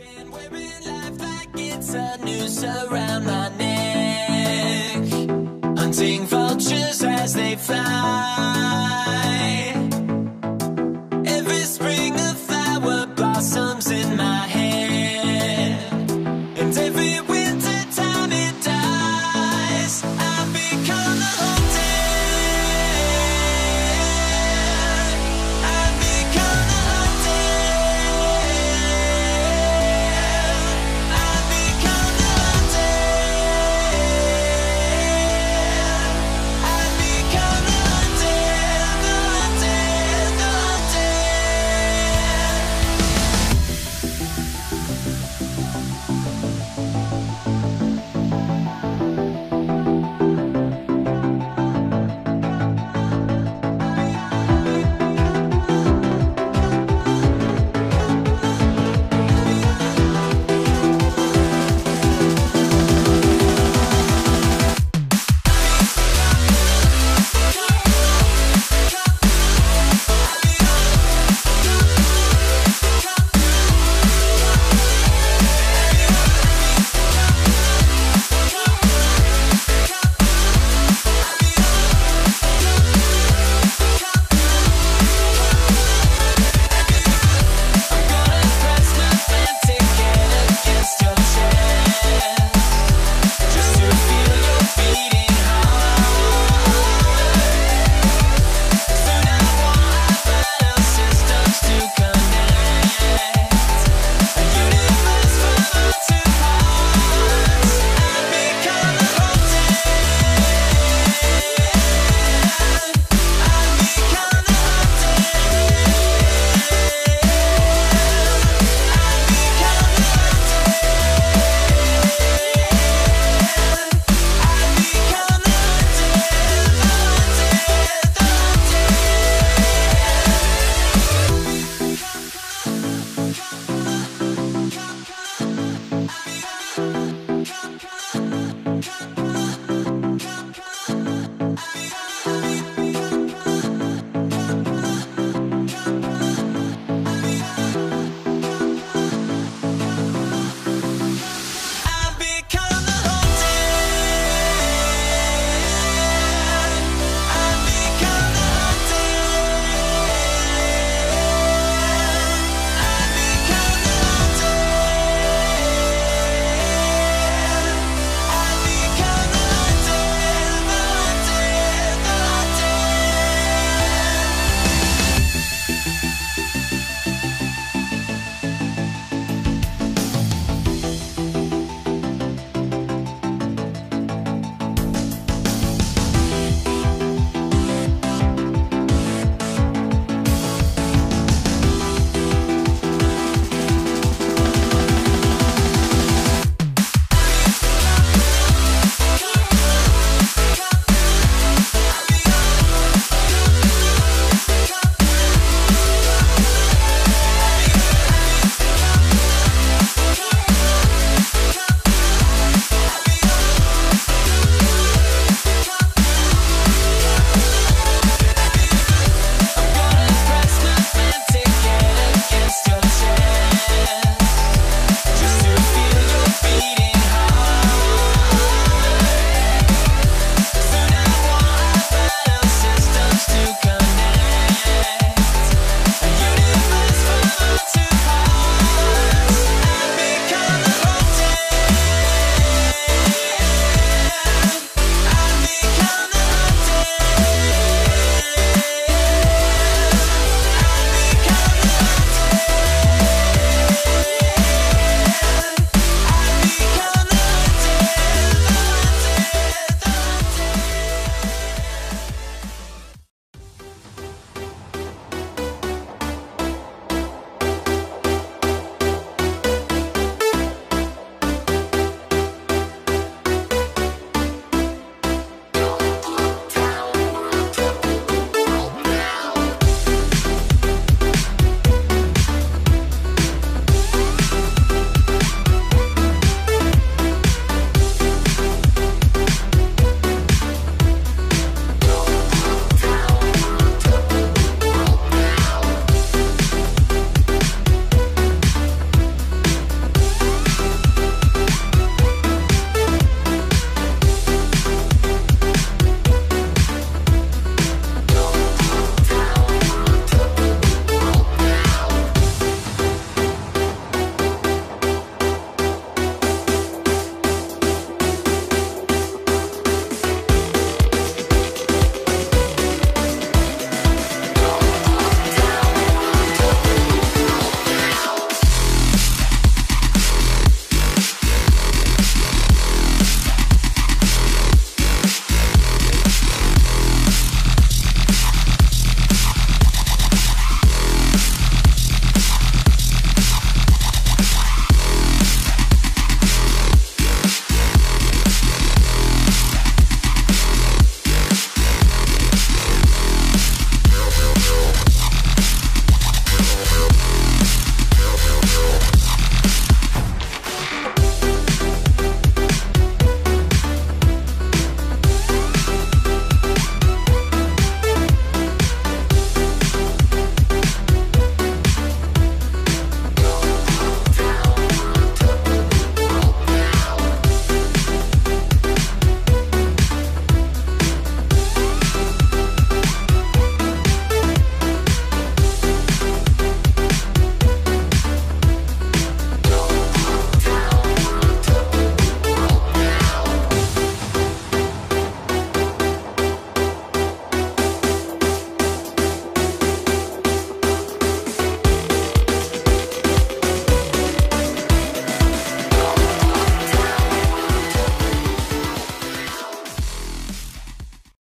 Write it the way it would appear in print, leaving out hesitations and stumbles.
Been wearing life like it's a noose around my neck, hunting vultures as they fly.